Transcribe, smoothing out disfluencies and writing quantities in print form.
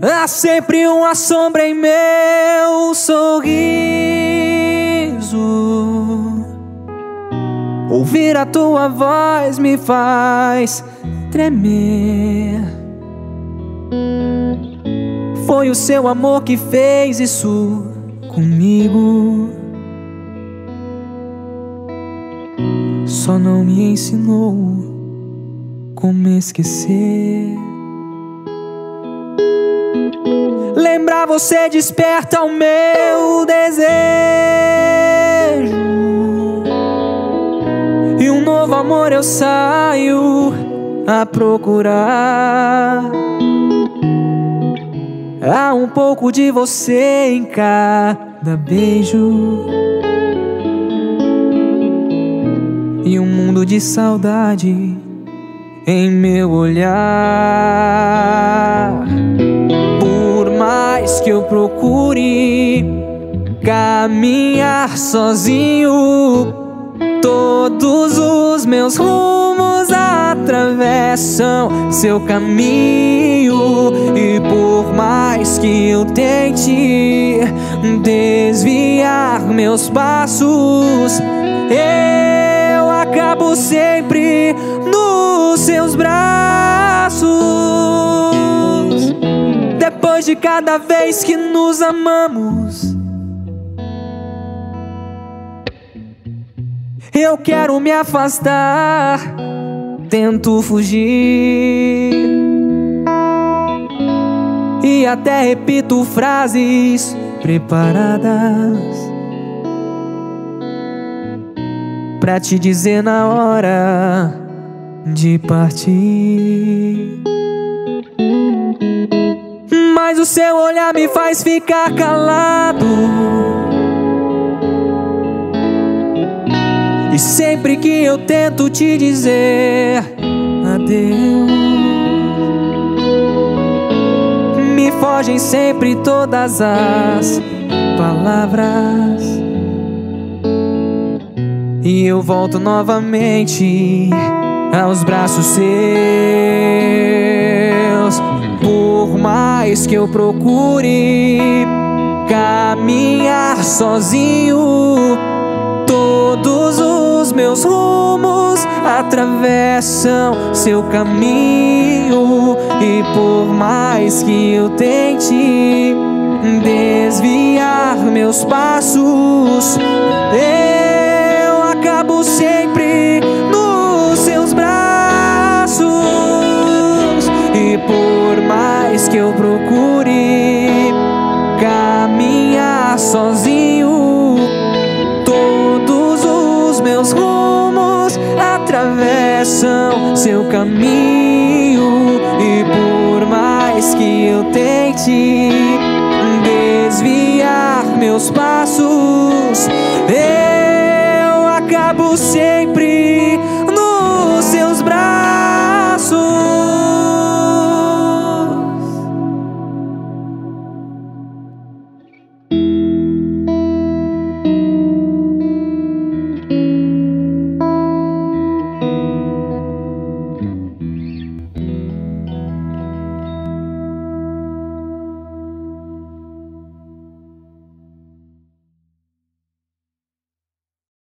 Há sempre uma sombra em meu sorriso. Ouvir a tua voz me faz tremer. Foi o seu amor que fez isso comigo. Só não me ensinou como esquecer. Lembrar você desperta o meu desejo, e um novo amor eu saio a procurar. Há um pouco de você em cada beijo, e um mundo de saudade em meu olhar. Por mais que eu procure caminhar sozinho, todos os meus rumos atravessam seu caminho. E por mais que eu tente desviar meus passos, eu acabo sempre nos seus braços. Depois de cada vez que nos amamos, eu quero me afastar, tento fugir, e até repito frases preparadas pra te dizer na hora de partir. Mas o seu olhar me faz ficar calado, e sempre que eu tento te dizer adeus, me fogem sempre todas as palavras, e eu volto novamente aos braços seus. Por mais que eu procure caminhar sozinho, todos os meus rumos atravessam seu caminho. E por mais que eu tente desviar meus passos, acabo sempre nos seus braços. E por mais que eu procure caminhar sozinho, todos os meus rumos atravessam seu caminho. E por mais que eu tente desviar meus passos,